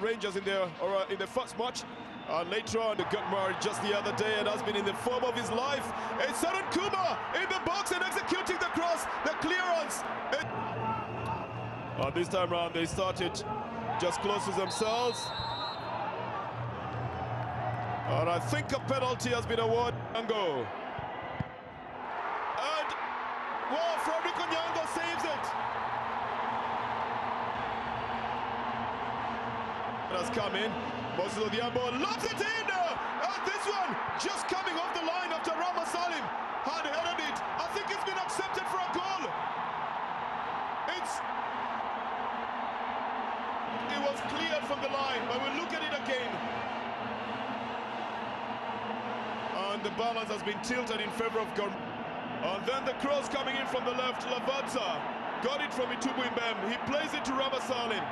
Rangers in the first match. Later on, Guttmar just the other day, and has been in the form of his life. It's Saran Kuma in the box and executing the cross, the clearance. This time round, they started just close to themselves. And I think a penalty has been awarded. Ango. And well, Frederick Onyango saves it. It has come in. Bosses of the Ambo loves it in. And this one just coming off the line after Rama Salim had headed it. I think it's been accepted for a goal. It was cleared from the line, but we'll look at it again. And the balance has been tilted in favor of Gor. And then the cross coming in from the left, Lavazza got it from Itubu Imbem. He plays it to Rama Salim.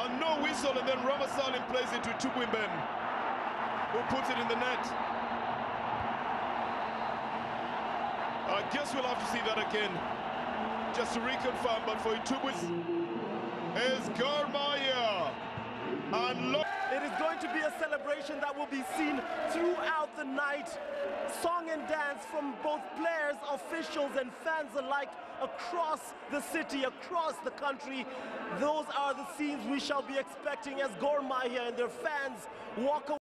And no whistle, and then Rama Salim plays it to Itubu Imbem, who puts it in the net. I guess we'll have to see that again, just to reconfirm, but for Itubu is Gor Mahia. And look, it is going to be a celebration that will be seen throughout the night. Song and dance from both players, officials and fans alike across the city, across the country. Those are the scenes we shall be expecting as Gor Mahia and their fans walk away.